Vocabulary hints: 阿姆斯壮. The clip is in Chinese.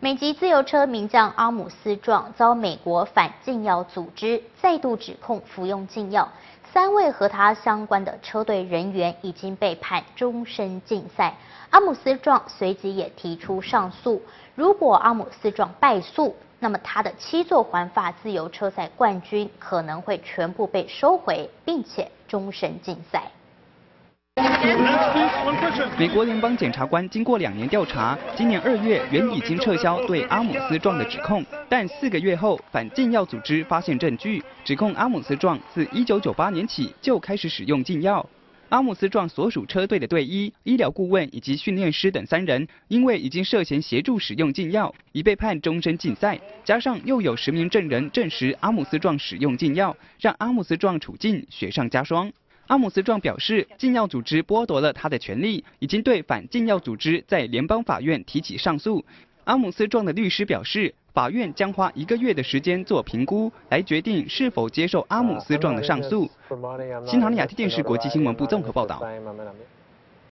美籍自由车名将阿姆斯壮遭美国反禁药组织再度指控服用禁药，3位和他相关的车队人员已经被判终身禁赛。阿姆斯壮随即也提出上诉，如果阿姆斯壮败诉，那么他的7座环法自由车赛冠军可能会全部被收回，并且终身禁赛。 美国联邦检察官经过2年调查，今年2月原已经撤销对阿姆斯壮的指控，但4个月后，反禁药组织发现证据，指控阿姆斯壮自1998年起就开始使用禁药。阿姆斯壮所属车队的队医、医疗顾问以及训练师等3人，因为已经涉嫌协助使用禁药，已被判终身禁赛。加上又有10名证人证实阿姆斯壮使用禁药，让阿姆斯壮处境雪上加霜。 阿姆斯壮表示，禁药组织剥夺了他的权利，已经对反禁药组织在联邦法院提起上诉。阿姆斯壮的律师表示，法院将花1个月的时间做评估，来决定是否接受阿姆斯壮的上诉。新唐人亚太电视国际新闻部综合报道。